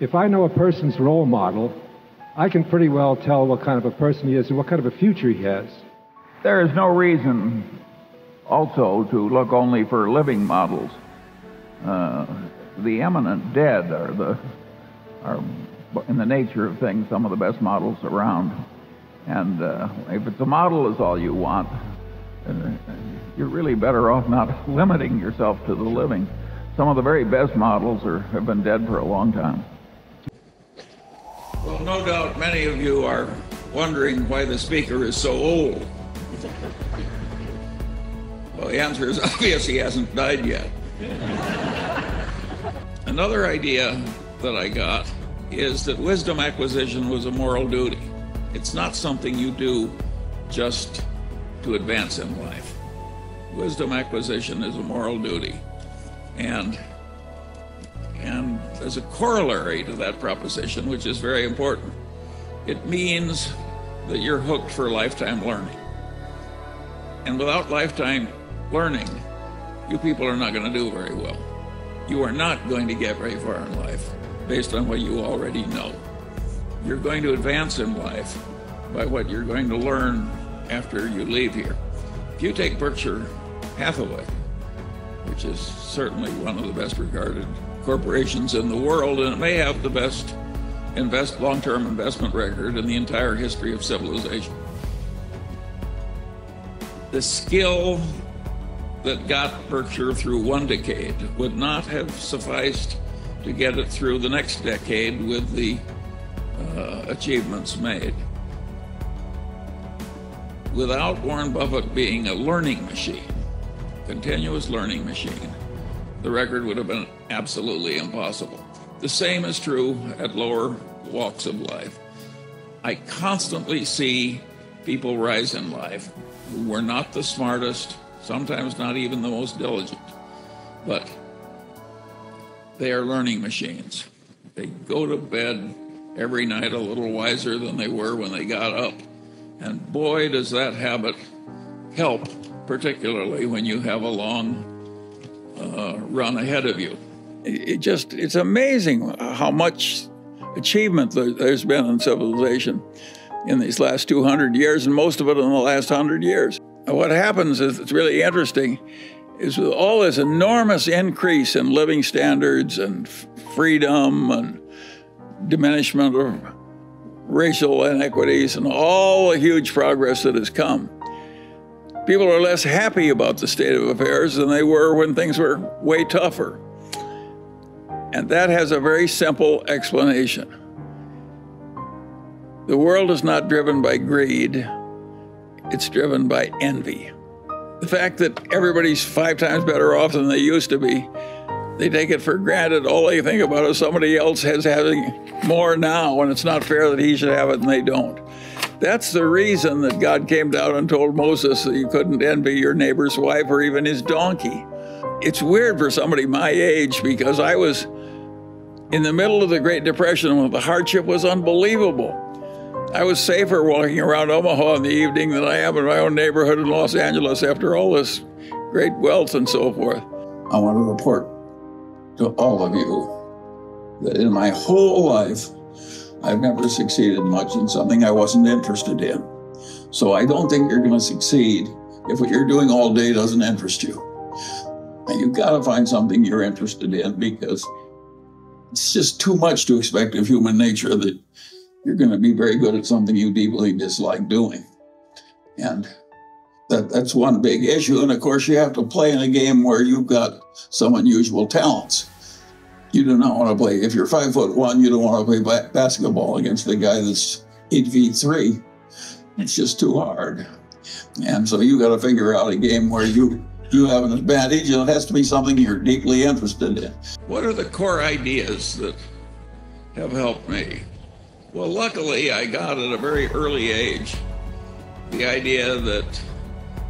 If I know a person's role model, I can pretty well tell what kind of a person he is and what kind of a future he has. There is no reason also to look only for living models. The eminent dead are in the nature of things some of the best models around. And if it's a model is all you want, you're really better off not limiting yourself to the living. Some of the very best models have been dead for a long time. Well, no doubt many of you are wondering why the speaker is so old. Well, the answer is obvious, he hasn't died yet. Another idea that I got is that wisdom acquisition was a moral duty. It's not something you do just to advance in life. Wisdom acquisition is a moral duty. And there's a corollary to that proposition, which is very important. It means that you're hooked for lifetime learning. And without lifetime learning, you people are not going to do very well. You are not going to get very far in life based on what you already know. You're going to advance in life by what you're going to learn after you leave here. If you take Berkshire Hathaway, which is certainly one of the best regarded corporations in the world, and it may have the best long-term investment record in the entire history of civilization. The skill that got Berkshire through one decade would not have sufficed to get it through the next decade with the achievements made. Without Warren Buffett being a learning machine, continuous learning machine, the record would have been absolutely impossible. The same is true at lower walks of life. I constantly see people rise in life who were not the smartest, sometimes not even the most diligent, but they are learning machines. They go to bed every night a little wiser than they were when they got up. And boy, does that habit help, particularly when you have a long run ahead of you. It's amazing how much achievement there's been in civilization in these last 200 years, and most of it in the last 100 years. And what happens is, it's really interesting, is with all this enormous increase in living standards and freedom and diminishment of racial inequities and all the huge progress that has come, people are less happy about the state of affairs than they were when things were way tougher. And that has a very simple explanation. The world is not driven by greed, it's driven by envy. The fact that everybody's 5 times better off than they used to be, they take it for granted. All they think about is somebody else has having more now, and it's not fair that he should have it and they don't. That's the reason that God came down and told Moses that you couldn't envy your neighbor's wife or even his donkey. It's weird for somebody my age, because I was in the middle of the Great Depression when the hardship was unbelievable. I was safer walking around Omaha in the evening than I am in my own neighborhood in Los Angeles after all this great wealth and so forth. I want to report to all of you that in my whole life, I've never succeeded much in something I wasn't interested in. So I don't think you're going to succeed if what you're doing all day doesn't interest you. And you've got to find something you're interested in, because it's just too much to expect of human nature that you're going to be very good at something you deeply dislike doing. And that's one big issue. And of course, you have to play in a game where you've got some unusual talents. You do not want to play, if you're 5'1", you don't want to play basketball against the guy that's 8'3". It's just too hard. And so you got to figure out a game where you have an advantage, and it has to be something you're deeply interested in. What are the core ideas that have helped me? Well, luckily, I got at a very early age the idea that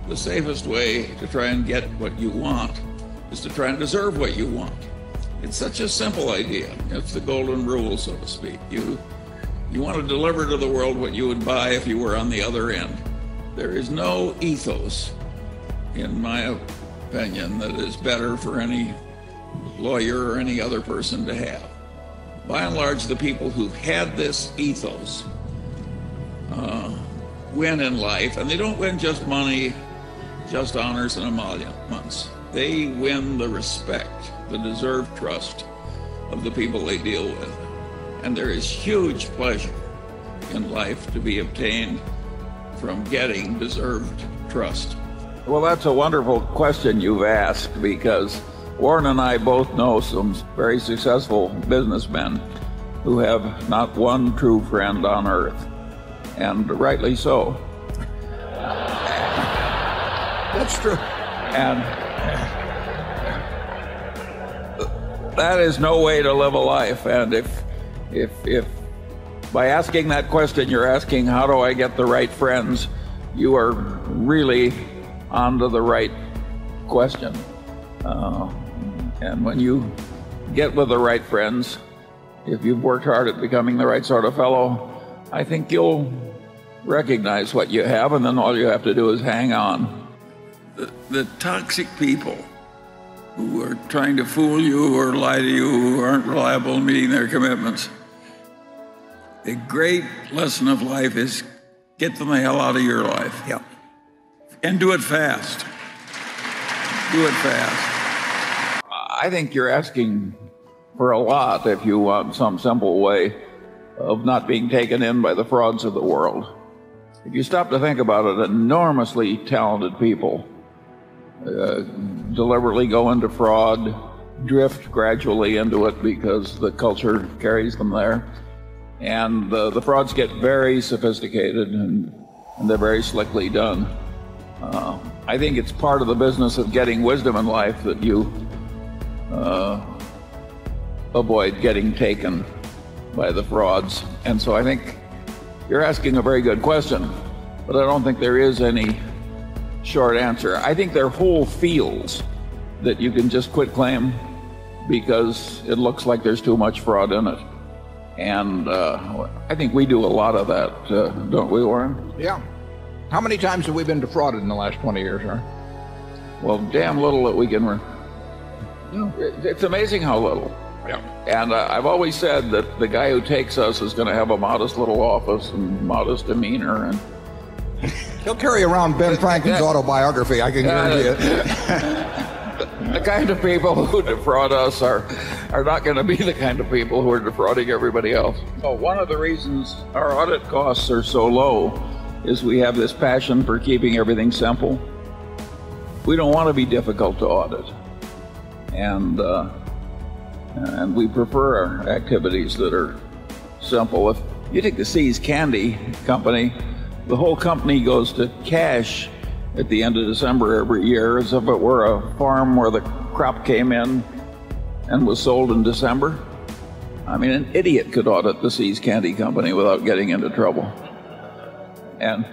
the safest way to try and get what you want is to try and deserve what you want. It's such a simple idea. It's the golden rule, so to speak. You want to deliver to the world what you would buy if you were on the other end. There is no ethos, in my opinion, that is better for any lawyer or any other person to have. by and large, the people who've had this ethos win in life, and they don't win just money, just honors and emoluments. They win the respect, the deserved trust of the people they deal with. And there is huge pleasure in life to be obtained from getting deserved trust. Well, that's a wonderful question you've asked, because Warren and I both know some very successful businessmen who have not one true friend on earth, and rightly so. That's true. And that is no way to live a life. And if by asking that question, you're asking, how do I get the right friends? You are really onto the right question. And when you get with the right friends, if you've worked hard at becoming the right sort of fellow, I think you'll recognize what you have, and then all you have to do is hang on. The toxic people who are trying to fool you or lie to you, who aren't reliable in meeting their commitments, the great lesson of life is get them the hell out of your life. Yeah. And do it fast. Do it fast. I think you're asking for a lot if you want some simple way of not being taken in by the frauds of the world. If you stop to think about it, enormously talented people deliberately go into fraud, drift gradually into it because the culture carries them there. And the frauds get very sophisticated, and they're very slickly done. I think it's part of the business of getting wisdom in life that you avoid getting taken by the frauds. And so I think you're asking a very good question, but I don't think there is any short answer. I think there are whole fields that you can just quit claim because it looks like there's too much fraud in it. And I think we do a lot of that, don't we, Warren? Yeah. How many times have we been defrauded in the last 20 years, huh? Well, damn little that we can... It's amazing how little. Yeah. And I've always said that the guy who takes us is going to have a modest little office and modest demeanor. And he'll carry around Ben Franklin's autobiography, I can guarantee it. The kind of people who defraud us are not going to be the kind of people who are defrauding everybody else. Well, one of the reasons our audit costs are so low is we have this passion for keeping everything simple. We don't want to be difficult to audit. And we prefer our activities that are simple. If you take the See's Candy Company, the whole company goes to cash at the end of December every year, as if it were a farm where the crop came in and was sold in December. I mean, an idiot could audit the See's Candy Company without getting into trouble. And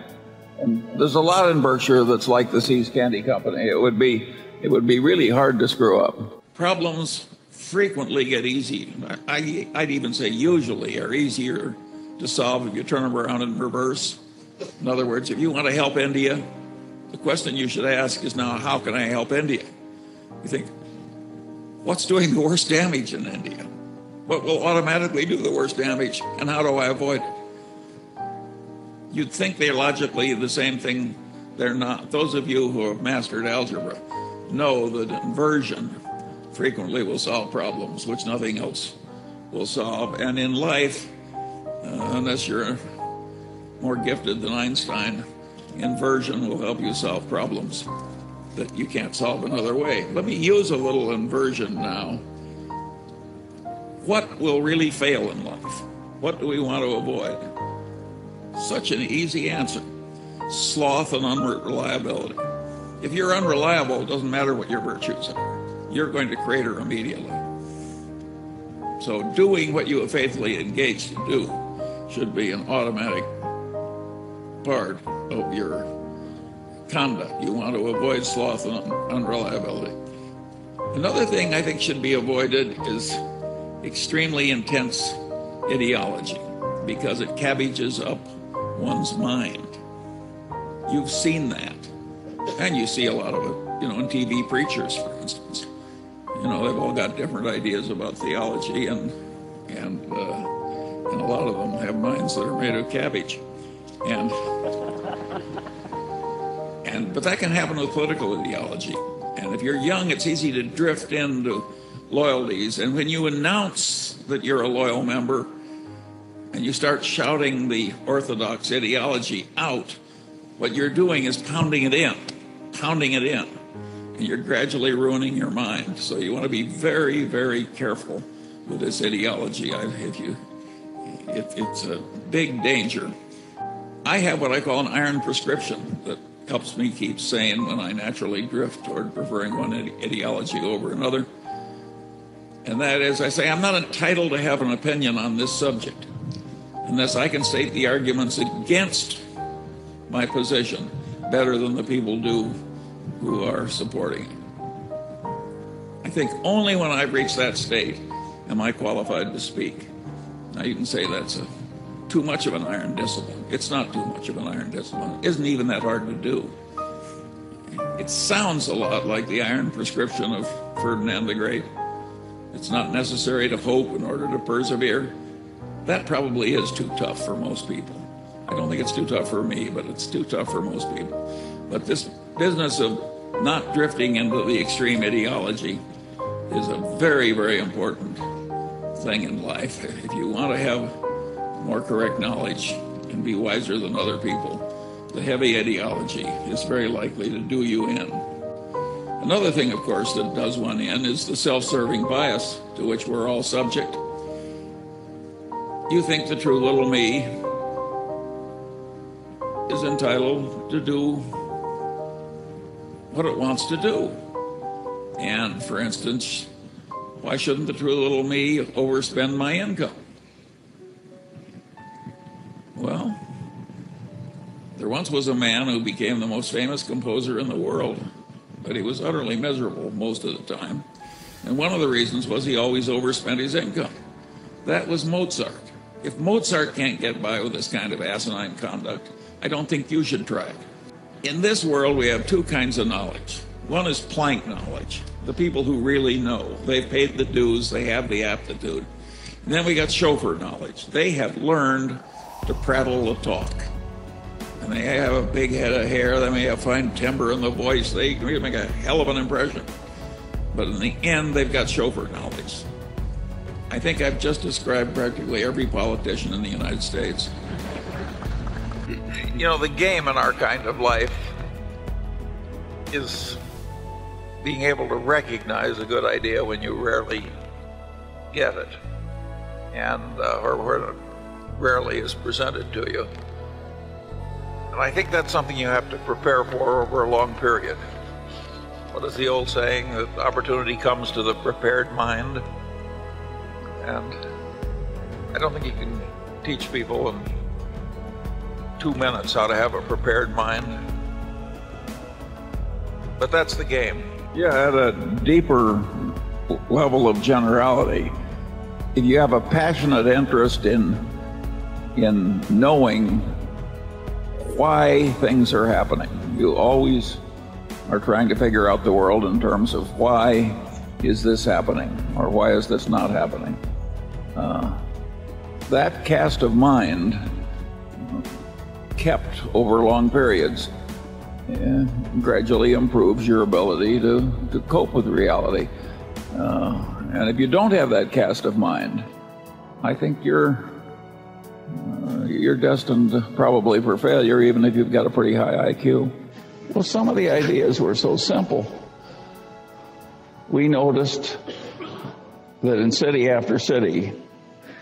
there's a lot in Berkshire that's like the See's Candy Company. It would be really hard to screw up. Problems frequently get easy. I'd even say usually are easier to solve if you turn them around in reverse. In other words, if you want to help India, the question you should ask is now, how can I help India? You think, what's doing the worst damage in India? What will automatically do the worst damage, and how do I avoid it? You'd think they're logically the same thing. They're not. Those of you who have mastered algebra know that inversion frequently will solve problems which nothing else will solve. And in life, unless you're more gifted than Einstein, inversion will help you solve problems that you can't solve another way. Let me use a little inversion now. What will really fail in life? What do we want to avoid? Such an easy answer. Sloth and unreliability. If you're unreliable, it doesn't matter what your virtues are. You're going to crater immediately. So doing what you have faithfully engaged to do should be an automatic part of your conduct. You want to avoid sloth and unreliability. Another thing I think should be avoided is extremely intense ideology, because it cabbages up one's mind. You've seen that, and you see a lot of it, in TV preachers, for instance. They've all got different ideas about theology, and and a lot of them have minds that are made of cabbage. But that can happen with political ideology. And if you're young, it's easy to drift into loyalties. And when you announce that you're a loyal member and you start shouting the orthodox ideology out, what you're doing is pounding it in, and you're gradually ruining your mind. So you want to be very, very careful with this ideology. It's a big danger. I have what I call an iron prescription that helps me keep sane when I naturally drift toward preferring one ideology over another. And that is, I say, I'm not entitled to have an opinion on this subject unless I can state the arguments against my position better than the people do who are supporting it. I think only when I've reached that state am I qualified to speak. Now you can say that's too much of an iron discipline. It's not too much of an iron discipline. It isn't even that hard to do. It sounds a lot like the iron prescription of Ferdinand the Great. It's not necessary to hope in order to persevere. That probably is too tough for most people. I don't think it's too tough for me, but it's too tough for most people. But this business of not drifting into the extreme ideology is a very, very important thing in life. If you want to have more correct knowledge and be wiser than other people, the heavy ideology is very likely to do you in. Another thing, of course, that does one in is the self-serving bias to which we're all subject. You think the true little me is entitled to do what it wants to do. And for instance, why shouldn't the true little me overspend my income? Well, there once was a man who became the most famous composer in the world, but he was utterly miserable most of the time. And one of the reasons was he always overspent his income. That was Mozart. If Mozart can't get by with this kind of asinine conduct, I don't think you should try it. In this world, we have two kinds of knowledge. One is Planck knowledge, the people who really know. They've paid the dues, they have the aptitude. And then we got chauffeur knowledge. They have learned to prattle the talk. And they have a big head of hair, they may have fine timbre in the voice, they can make a hell of an impression. But in the end, they've got chauffeur knowledge. I think I've just described practically every politician in the United States. You know, the game in our kind of life is being able to recognize a good idea when you rarely get it, and or when it rarely is presented to you. And I think that's something you have to prepare for over a long period. What is the old saying? That opportunity comes to the prepared mind. And I don't think you can teach people in 2 minutes how to have a prepared mind. But that's the game. Yeah, at a deeper level of generality, if you have a passionate interest in knowing why things are happening, you always are trying to figure out the world in terms of why is this happening or why is this not happening. That cast of mind kept over long periods gradually improves your ability to cope with reality. And if you don't have that cast of mind, I think you're destined probably for failure, even if you've got a pretty high IQ. Well, some of the ideas were so simple. We noticed that in city after city,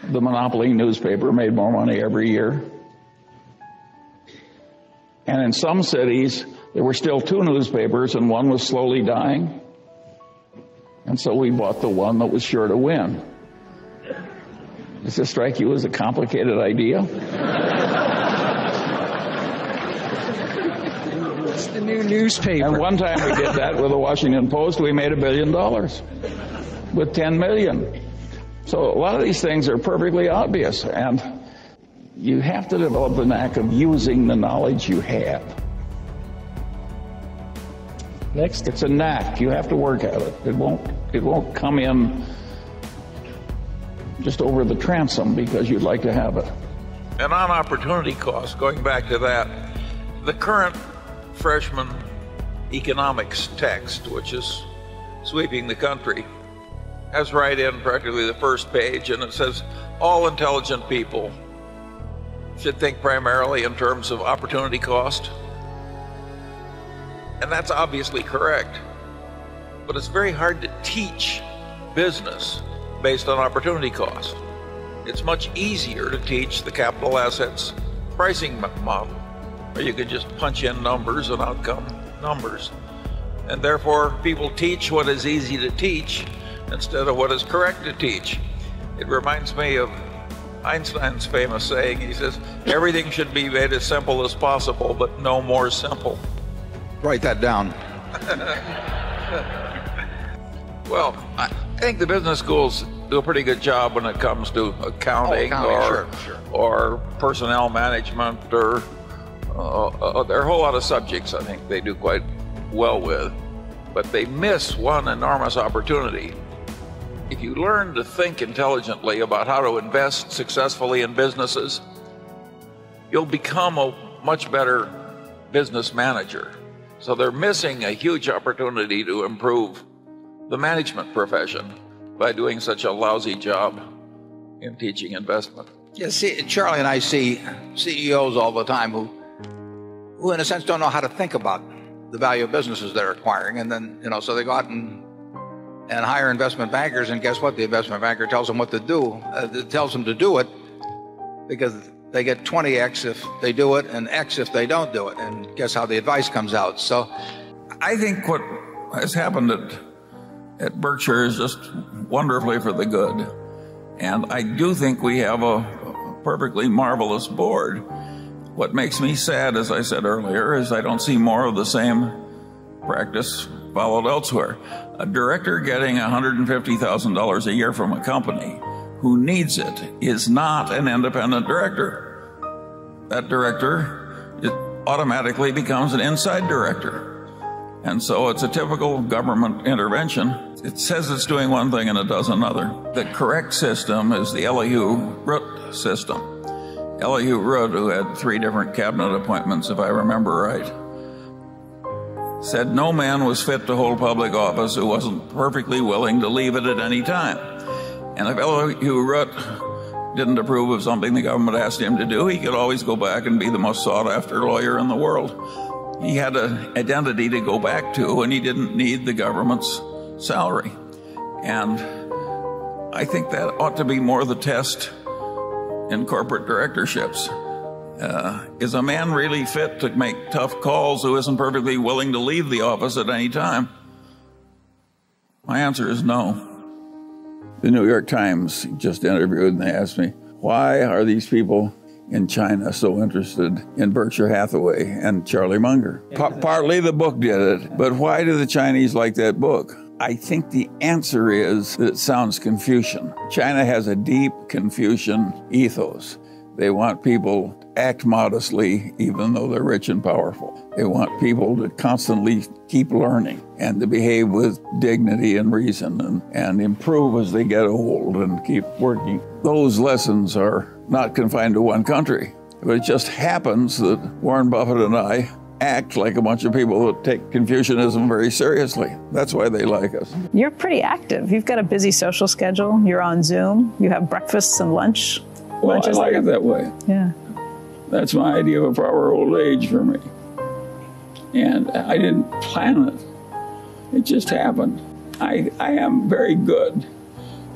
the monopoly newspaper made more money every year. And in some cities, there were still two newspapers and one was slowly dying. And so we bought the one that was sure to win. Does this strike you as a complicated idea? It's the new newspaper. And one time we did that with the Washington Post. We made $1 billion with 10 million. So a lot of these things are perfectly obvious. And you have to develop the knack of using the knowledge you have. Next, it's a knack. You have to work at it. It won't come in just over the transom because you'd like to have it. And on opportunity cost, going back to that, the current freshman economics text, which is sweeping the country, has right in practically the first page, and it says all intelligent people should think primarily in terms of opportunity cost. And that's obviously correct, but it's very hard to teach business based on opportunity cost. It's much easier to teach the capital assets pricing model, where you can just punch in numbers and outcome numbers. And therefore, people teach what is easy to teach instead of what is correct to teach. It reminds me of Einstein's famous saying, he says, everything should be made as simple as possible, but no more simple. Write that down. Well, I think the business schools do a pretty good job when it comes to accounting, or personnel management, or there are a whole lot of subjects I think they do quite well with, but they miss one enormous opportunity. If you learn to think intelligently about how to invest successfully in businesses, you'll become a much better business manager. So they're missing a huge opportunity to improve the management profession by doing such a lousy job in teaching investment. Yeah, see, Charlie and I see CEOs all the time who in a sense don't know how to think about the value of businesses they're acquiring, and then, you know, so they go out and hire investment bankers, and guess what? The investment banker tells them what to do, tells them to do it, because they get 20x if they do it and x if they don't do it, and guess how the advice comes out. So I think what has happened at Berkshire is just wonderfully for the good. And I do think we have a perfectly marvelous board. What makes me sad, as I said earlier, is I don't see more of the same practice followed elsewhere. A director getting $150,000 a year from a company who needs it is not an independent director. That director, it automatically becomes an inside director. And so it's a typical government intervention. It says it's doing one thing and it does another. The correct system is the Elihu Root system. Elihu Root, who had 3 different cabinet appointments, if I remember right, said no man was fit to hold public office who wasn't perfectly willing to leave it at any time. And if Elihu Root didn't approve of something the government asked him to do, he could always go back and be the most sought-after lawyer in the world. He had an identity to go back to, and he didn't need the government's salary. And I think that ought to be more the test in corporate directorships. Is a man really fit to make tough calls who isn't perfectly willing to leave the office at any time? My answer is no. The New York Times just interviewed, and they asked me, why are these people in China so interested in Berkshire Hathaway and Charlie Munger? Partly the book did it, but why do the Chinese like that book? I think the answer is that it sounds Confucian. China has a deep Confucian ethos. They want people to act modestly, even though they're rich and powerful. They want people to constantly keep learning and to behave with dignity and reason and improve as they get old and keep working. Those lessons are not confined to one country, but it just happens that Warren Buffett and I act like a bunch of people that take Confucianism very seriously. That's why they like us. You're pretty active. You've got a busy social schedule. You're on Zoom. You have breakfasts and lunch. Well, I like it that way. Yeah. That's my idea of a proper old age for me. And I didn't plan it. It just happened. I am very good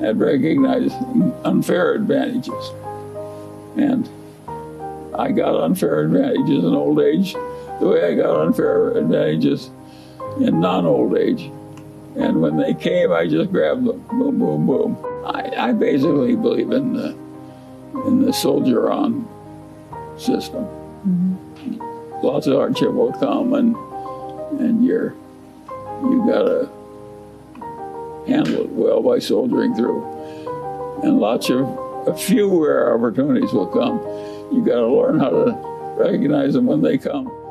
at recognizing unfair advantages. And I got unfair advantages in old age the way I got unfair advantages in non-old age. And when they came, I just grabbed them. Boom, boom, boom. I basically believe in the soldier-on system. Mm-hmm. Lots of hardship will come, and you gotta handle it well by soldiering through. And a few rare opportunities will come. You gotta learn how to recognize them when they come.